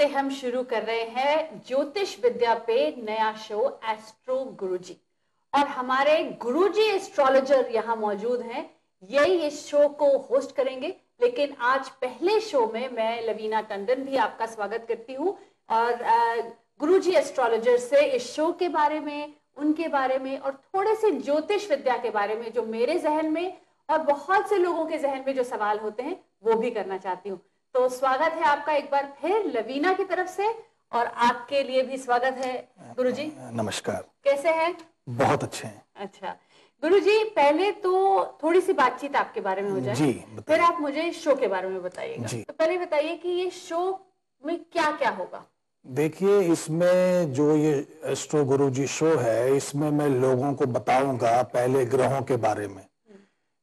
से हम शुरू कर रहे हैं ज्योतिष विद्या पे नया शो एस्ट्रो गुरुजी, और हमारे गुरुजी एस्ट्रोलॉजर यहाँ मौजूद हैं, यही इस शो को होस्ट करेंगे। लेकिन आज पहले शो में मैं लवीना टंडन भी आपका स्वागत करती हूँ और गुरुजी एस्ट्रोलॉजर से इस शो के बारे में, उनके बारे में और थोड़े से ज्योतिष विद्या के बारे में जो मेरे जहन में और बहुत से लोगों के जहन में जो सवाल होते हैं वो भी करना चाहती हूँ। तो स्वागत है आपका एक बार फिर लवीना की तरफ से, और आपके लिए भी स्वागत है गुरुजी। नमस्कार, कैसे हैं? बहुत अच्छे हैं। अच्छा गुरुजी, पहले तो थोड़ी सी बातचीत आपके बारे में हो जाए जी, फिर आप मुझे शो के बारे में बताइएगा। तो पहले बताइए कि ये शो में क्या क्या होगा। देखिए, इसमें जो ये एस्ट्रो गुरुजी शो है, इसमें मैं लोगों को बताऊंगा पहले ग्रहों के बारे में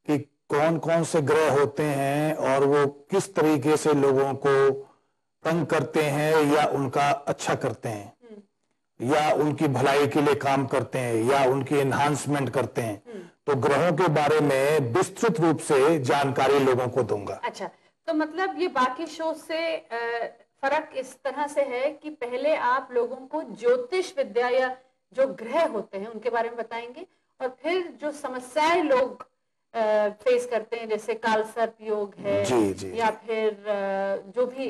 कि कौन कौन से ग्रह होते हैं और वो किस तरीके से लोगों को तंग करते हैं या उनका अच्छा करते हैं या उनकी भलाई के लिए काम करते हैं या उनकी एनहांसमेंट करते हैं। तो ग्रहों के बारे में विस्तृत रूप से जानकारी लोगों को दूंगा। अच्छा, तो मतलब ये बाकी शो से फर्क इस तरह से है कि पहले आप लोगों को ज्योतिष विद्या या जो ग्रह होते हैं उनके बारे में बताएंगे, और फिर जो समस्याएं लोग फेस करते हैं जैसे कालसर्प योग है जी, जी, या फिर जो भी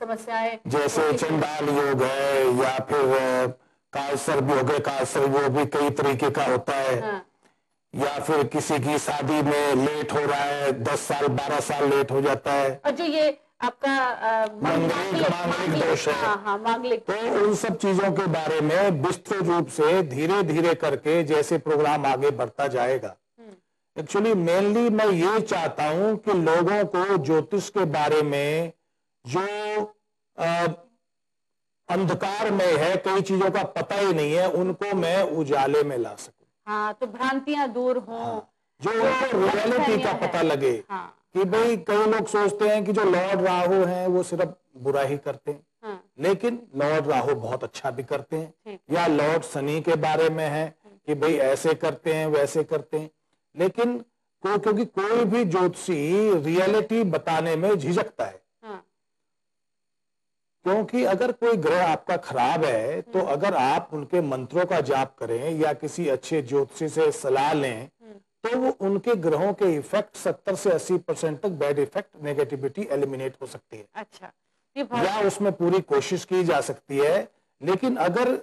समस्याएं जैसे चंडाल योग है या फिर कालसर्प योग है। कालसर्प योग भी कई तरीके का होता है। हाँ। या फिर किसी की शादी में लेट हो रहा है, 10 साल 12 साल लेट हो जाता है, और जो ये आपका मांगलिक दोष है। हाँ, मांगलिक। तो उन सब चीजों के बारे में विस्तृत रूप से धीरे धीरे करके जैसे प्रोग्राम आगे बढ़ता जाएगा। एक्चुअली मेनली मैं ये चाहता हूं कि लोगों को ज्योतिष के बारे में जो अंधकार में है, कई चीजों का पता ही नहीं है, उनको मैं उजाले में ला सकूं। हाँ, तो भ्रांतियां दूर हो। हाँ, जो उनको रियलिटी का पता लगे। हाँ। कि भाई कई लोग सोचते हैं कि जो लॉर्ड राहु हैं वो सिर्फ बुरा ही करते हैं। हाँ। लेकिन लॉर्ड राहु बहुत अच्छा भी करते हैं, या लॉर्ड शनि के बारे में है कि भाई ऐसे करते हैं वैसे करते हैं, लेकिन क्योंकि कोई भी ज्योतिषी रियलिटी बताने में झिझकता है। हाँ। क्योंकि अगर कोई ग्रह आपका खराब है तो अगर आप उनके मंत्रों का जाप करें या किसी अच्छे ज्योतिषी से सलाह लें तो वो उनके ग्रहों के इफेक्ट 70 से 80% तक बैड इफेक्ट नेगेटिविटी एलिमिनेट हो सकती है। अच्छा, ये या उसमें पूरी कोशिश की जा सकती है। लेकिन अगर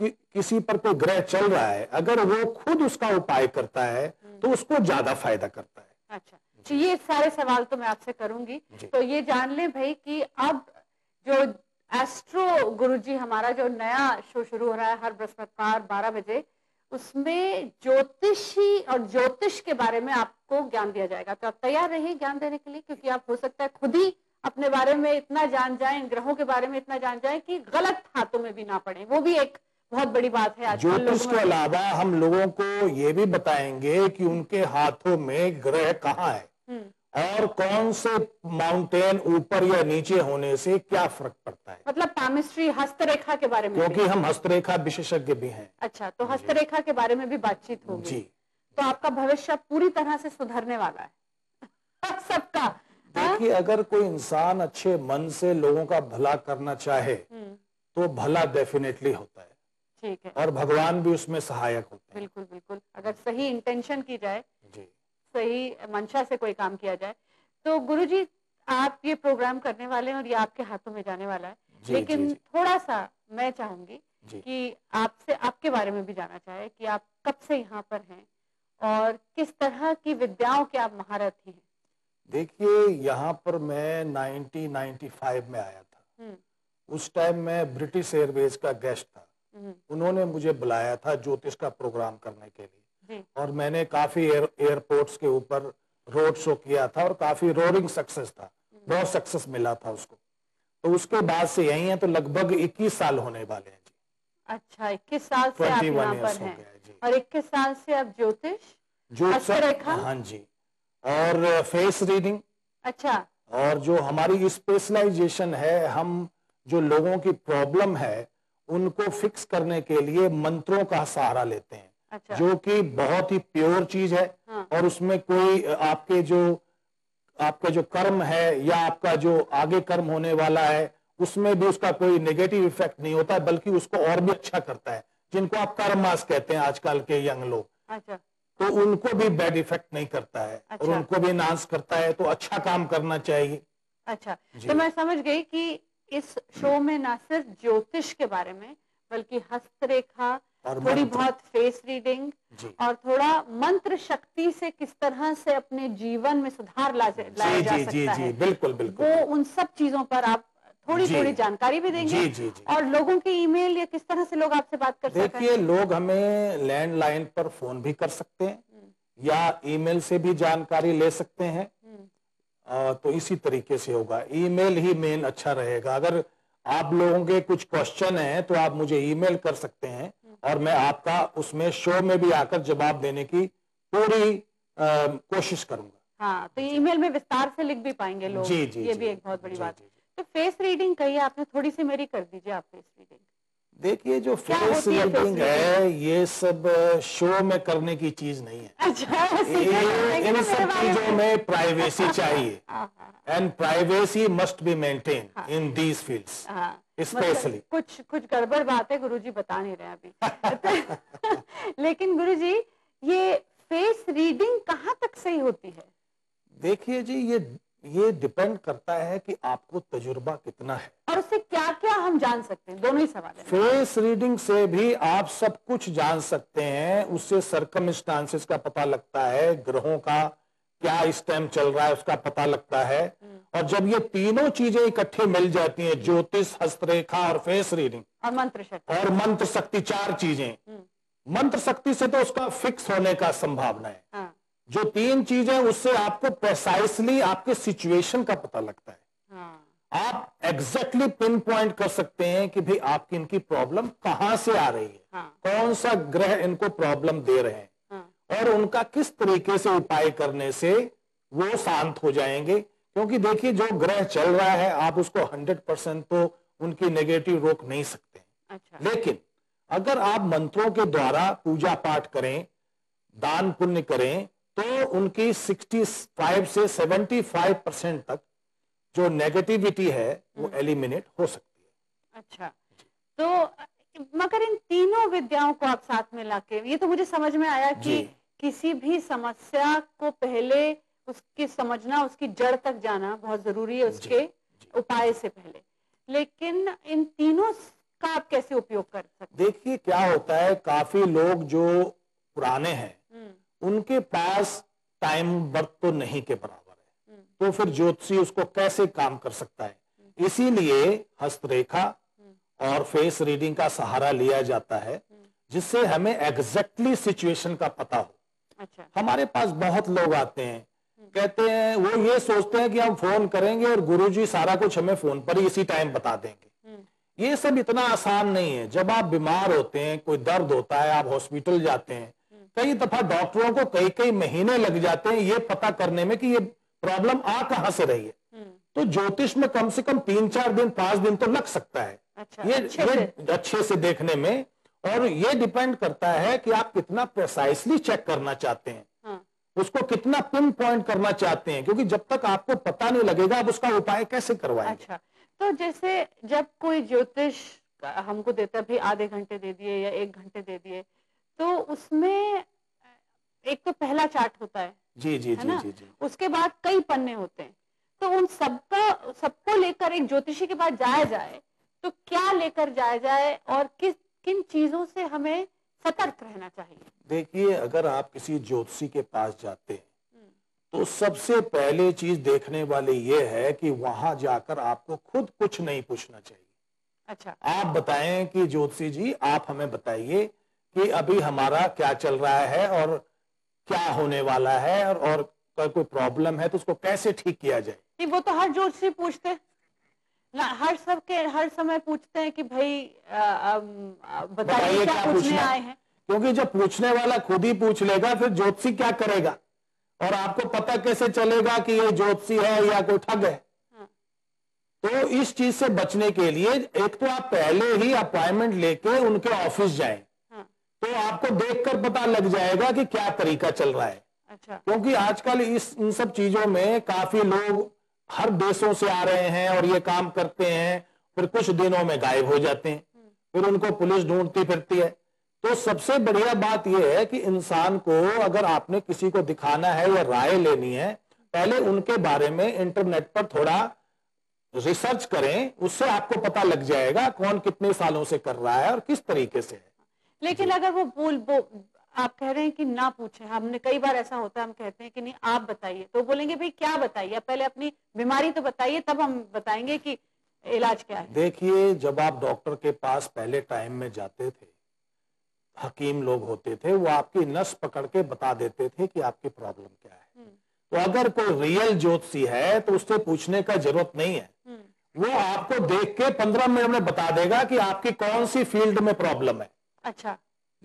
किसी पर कोई ग्रह चल रहा है, अगर वो खुद उसका उपाय करता है तो उसको ज्यादा फायदा करता है। अच्छा, तो ये सारे सवाल तो मैं आपसे करूंगी। तो ये जान लें भाई कि अब जो एस्ट्रो गुरुजी हमारा जो नया शो शुरू हो रहा है हर बृहस्पतिवार 12 बजे, उसमें ज्योतिषी और ज्योतिष के बारे में आपको ज्ञान दिया जाएगा। तो आप तैयार रहिए ज्ञान देने के लिए, क्योंकि आप हो सकता है खुद ही अपने बारे में इतना जान जाए, इन ग्रहों के बारे में इतना जान जाए कि गलत हाथों में भी ना पड़े। वो भी एक बहुत बड़ी बात है। ज्योतिष के अलावा हम लोगों को ये भी बताएंगे कि उनके हाथों में ग्रह कहाँ है और कौन से माउंटेन ऊपर या नीचे होने से क्या फर्क पड़ता है। मतलब पामिस्ट्री, हस्तरेखा के बारे में, क्योंकि हम हस्तरेखा विशेषज्ञ भी हैं। अच्छा, तो हस्तरेखा के बारे में भी बातचीत होगी जी। तो आपका भविष्य पूरी तरह से सुधरने वाला है सबका। देखिए, अगर कोई इंसान अच्छे मन से लोगों का भला करना चाहे तो भला डेफिनेटली होता है। ठीक है, और भगवान भी उसमें सहायक होते हैं। बिल्कुल बिल्कुल, अगर सही इंटेंशन की जाए जी, सही मंशा से कोई काम किया जाए। तो गुरुजी, आप ये प्रोग्राम करने वाले हैं और ये आपके हाथों में जाने वाला है जी, लेकिन जी, जी। थोड़ा सा मैं चाहूंगी कि आपसे आपके बारे में भी जाना चाहे कि आप कब से यहाँ पर हैं और किस तरह की विद्याओं के आप महारथी हैं। देखिए, यहाँ पर मैं 1995 में आया था। उस टाइम मैं ब्रिटिश एयरवेज का गेस्ट था। उन्होंने मुझे बुलाया था ज्योतिष का प्रोग्राम करने के लिए, और मैंने काफी एयरपोर्ट्स के ऊपर रोड शो किया था और काफी रोरिंग सक्सेस था, बहुत सक्सेस मिला था उसको। तो उसके बाद से यही है, तो लगभग 21 साल होने वाले हैं जी। अच्छा, 21 साल से आप यहाँ पर हैं और 21 साल से आप ज्योतिष। हाँ जी, और फेस रीडिंग। अच्छा, और जो हमारी स्पेशलाइजेशन है, हम जो लोगों की प्रॉब्लम है उनको फिक्स करने के लिए मंत्रों का सहारा लेते हैं। अच्छा। जो कि बहुत ही प्योर चीज है। हाँ। और उसमें कोई आपके जो कर्म है या आपका जो आगे कर्म होने वाला है उसमें भी उसका कोई नेगेटिव इफेक्ट नहीं होता, बल्कि उसको और भी अच्छा करता है, जिनको आप कर्मास कहते हैं आजकल के यंग लोग। अच्छा। तो उनको भी बैड इफेक्ट नहीं करता है। अच्छा। और उनको भी एनहांस करता है, तो अच्छा काम करना चाहिए। अच्छा, तो मैं समझ गई कि इस शो में ना सिर्फ ज्योतिष के बारे में बल्कि हस्तरेखा, थोड़ी बहुत फेस रीडिंग और थोड़ा मंत्र शक्ति से किस तरह से अपने जीवन में सुधार लाया जा सकता है, बिल्कुल बिल्कुल, वो उन सब चीजों पर आप थोड़ी थोड़ी जानकारी भी देंगे। और लोगों के ईमेल या किस तरह से लोग आपसे बात कर सकते हैं? देखिए, लोग हमें लैंडलाइन पर फोन भी कर सकते हैं या ईमेल से भी जानकारी ले सकते हैं। तो इसी तरीके से होगा, ईमेल ही मेन अच्छा रहेगा। अगर आप लोगों के कुछ क्वेश्चन हैं तो आप मुझे ईमेल कर सकते हैं और मैं आपका उसमें शो में भी आकर जवाब देने की पूरी कोशिश करूंगा। हाँ, तो ईमेल में विस्तार से लिख भी पाएंगे लोग। जी जी, ये भी एक बहुत बड़ी बात है। तो फेस रीडिंग कही आपने, थोड़ी सी मेरी कर दीजिए आप फेस रीडिंग। देखिए, जो फेस रीडिंग है ये सब शो में करने की चीज नहीं है। अच्छा, इन सब चीजों में प्राइवेसी चाहिए and privacy must be maintain in these fields. Specially कुछ गड़बड़ बात है, गुरुजी बता नहीं रहे अभी। लेकिन गुरुजी, ये फेस रीडिंग कहाँ तक सही होती है? देखिए जी, ये डिपेंड करता है कि आपको तजुर्बा कितना है और उससे क्या क्या हम जान सकते हैं, दोनों ही सवाल है। फेस रीडिंग से भी आप सब कुछ जान सकते हैं, उससे सर्कमस्टांसेस का पता लगता है, ग्रहों का क्या इस टाइम चल रहा है उसका पता लगता है। और जब ये तीनों चीजें इकट्ठे मिल जाती हैं, ज्योतिष, हस्तरेखा और फेस रीडिंग और मंत्र शक्ति, चार चीजें, मंत्र शक्ति से तो उसका फिक्स होने का संभावना है। हाँ। जो तीन चीजें, उससे आपको प्रिसाइसली आपके सिचुएशन का पता लगता है। हाँ। आप एग्जैक्टली पिन पॉइंट कर सकते हैं कि भाई आपकी इनकी प्रॉब्लम कहाँ से आ रही है। हाँ। कौन सा ग्रह इनको प्रॉब्लम दे रहे हैं। हाँ। और उनका किस तरीके से उपाय करने से वो शांत हो जाएंगे, क्योंकि देखिए जो ग्रह चल रहा है आप उसको 100% तो उनकी नेगेटिव रोक नहीं सकते। अच्छा। लेकिन अगर आप मंत्रों के द्वारा पूजा पाठ करें, दान पुण्य करें, तो उनकी 65 से 75% तक जो नेगेटिविटी है वो एलिमिनेट हो सकती है। अच्छा, तो मगर इन तीनों विद्याओं को आप साथ में लाके, ये तो मुझे समझ में आया कि किसी भी समस्या को पहले उसकी समझना, उसकी जड़ तक जाना बहुत जरूरी है, उसके उपाय से पहले। लेकिन इन तीनों का आप कैसे उपयोग कर सकते? देखिए क्या होता है, काफी लोग जो पुराने हैं उनके पास टाइम वर्थ तो नहीं के बराबर है, तो फिर ज्योतिषी उसको कैसे काम कर सकता है? इसीलिए हस्तरेखा और फेस रीडिंग का सहारा लिया जाता है, जिससे हमें एग्जैक्टली सिचुएशन का पता हो। अच्छा। हमारे पास बहुत लोग आते हैं, कहते हैं, वो ये सोचते हैं कि हम फोन करेंगे और गुरुजी सारा कुछ हमें फोन पर ही इसी टाइम बता देंगे। ये सब इतना आसान नहीं है। जब आप बीमार होते हैं, कोई दर्द होता है, आप हॉस्पिटल जाते हैं, कई दफा डॉक्टरों को कई कई महीने लग जाते हैं ये पता करने में कि ये प्रॉब्लम आ कहां से रही है। तो ज्योतिष में कम से कम 3-4 दिन 5 दिन तो लग सकता है। अच्छा, ये अच्छे से देखने में। और ये डिपेंड करता है कि आप कितना प्रिसाइसली चेक करना चाहते हैं। हाँ। उसको कितना पिन पॉइंट करना चाहते हैं, क्योंकि जब तक आपको पता नहीं लगेगा आप उसका उपाय कैसे करवाएंगे। अच्छा, तो जैसे जब कोई ज्योतिष हमको देता है, आधे घंटे दे दिए या 1 घंटे दे दिए, तो उसमें एक तो पहला चार्ट होता है। जी जी जी जी जी। उसके बाद कई पन्ने होते हैं, तो उन सबको लेकर एक ज्योतिषी के पास जाया जाए तो क्या लेकर जाया जाए और किन चीजों से हमें सतर्क रहना चाहिए? देखिए, अगर आप किसी ज्योतिषी के पास जाते हैं तो सबसे पहले चीज देखने वाली ये है कि वहां जाकर आपको खुद कुछ नहीं पूछना चाहिए। अच्छा। आप बताएं कि ज्योतिषी जी आप हमें बताइए कि अभी हमारा क्या चल रहा है और क्या होने वाला है और कोई प्रॉब्लम है तो उसको कैसे ठीक किया जाए। नहीं, वो तो हर ज्योतिषी पूछते ना, हर समय पूछते हैं कि भाई बताइए क्या पूछने आए हैं, क्योंकि जब पूछने वाला खुद ही पूछ लेगा फिर ज्योतिषी क्या करेगा और आपको पता कैसे चलेगा कि ये ज्योतिषी है या कोई ठग है। हाँ। तो इस चीज से बचने के लिए एक तो आप पहले ही अपॉइंटमेंट लेके उनके ऑफिस जाएं। तो आपको देखकर पता लग जाएगा कि क्या तरीका चल रहा है। अच्छा। क्योंकि आजकल इन सब चीजों में काफी लोग हर देशों से आ रहे हैं और ये काम करते हैं फिर कुछ दिनों में गायब हो जाते हैं, फिर उनको पुलिस ढूंढती फिरती है। तो सबसे बढ़िया बात यह है कि इंसान को अगर आपने किसी को दिखाना है या राय लेनी है, पहले उनके बारे में इंटरनेट पर थोड़ा रिसर्च करें, उससे आपको पता लग जाएगा कौन कितने सालों से कर रहा है और किस तरीके से है। लेकिन अगर वो आप कह रहे हैं कि ना पूछे, हमने कई बार ऐसा होता है, हम कहते हैं कि नहीं आप बताइए, तो बोलेंगे भाई क्या बताइए, पहले अपनी बीमारी तो बताइए तब हम बताएंगे कि इलाज क्या है। देखिए, जब आप डॉक्टर के पास पहले टाइम में जाते थे, हकीम लोग होते थे, वो आपकी नस पकड़ के बता देते थे कि आपकी प्रॉब्लम क्या है। तो अगर कोई रियल ज्योतिषी है तो उससे पूछने का जरूरत नहीं है, वो आपको देख के 15 मिनट में बता देगा कि आपकी कौन सी फील्ड में प्रॉब्लम है। अच्छा,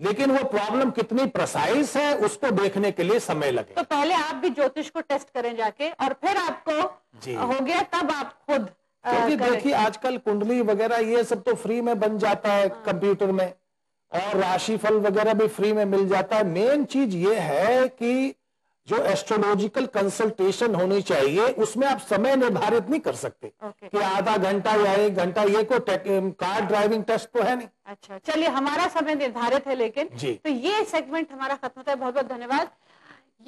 लेकिन वो प्रॉब्लम कितनी प्रिसाइज है उसको देखने के लिए समय लगे। तो पहले आप भी ज्योतिष को टेस्ट करें जाके, और फिर आपको हो गया तब आप खुद, क्योंकि देखिए आजकल कुंडली वगैरह ये सब तो फ्री में बन जाता है कंप्यूटर में, और राशिफल वगैरह भी फ्री में मिल जाता है। मेन चीज ये है कि जो एस्ट्रोलॉजिकल कंसल्टेशन होनी चाहिए उसमें आप समय निर्धारित नहीं कर सकते कि आधा घंटा या 1 घंटा, ये को कार ड्राइविंग टेस्ट तो है नहीं। अच्छा, चलिए, हमारा समय निर्धारित है लेकिन जी। तो ये सेगमेंट हमारा खत्म होता है, बहुत बहुत धन्यवाद।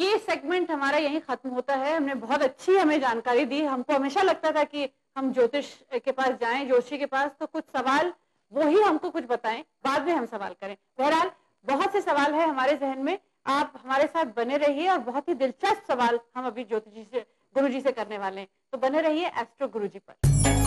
ये सेगमेंट हमारा यहीं खत्म होता है। हमने बहुत अच्छी जानकारी दी। हमको हमेशा लगता था कि हम ज्योतिष के पास जाएं, ज्योतिषी के पास, तो कुछ सवाल वो ही हमको कुछ बताएं, बाद में हम सवाल करें। बहरहाल बहुत से सवाल है हमारे जहन में, आप हमारे साथ बने रहिए, और बहुत ही दिलचस्प सवाल हम अभी ज्योतिषी से, गुरुजी से करने वाले हैं। तो बने रहिए एस्ट्रो गुरुजी पर।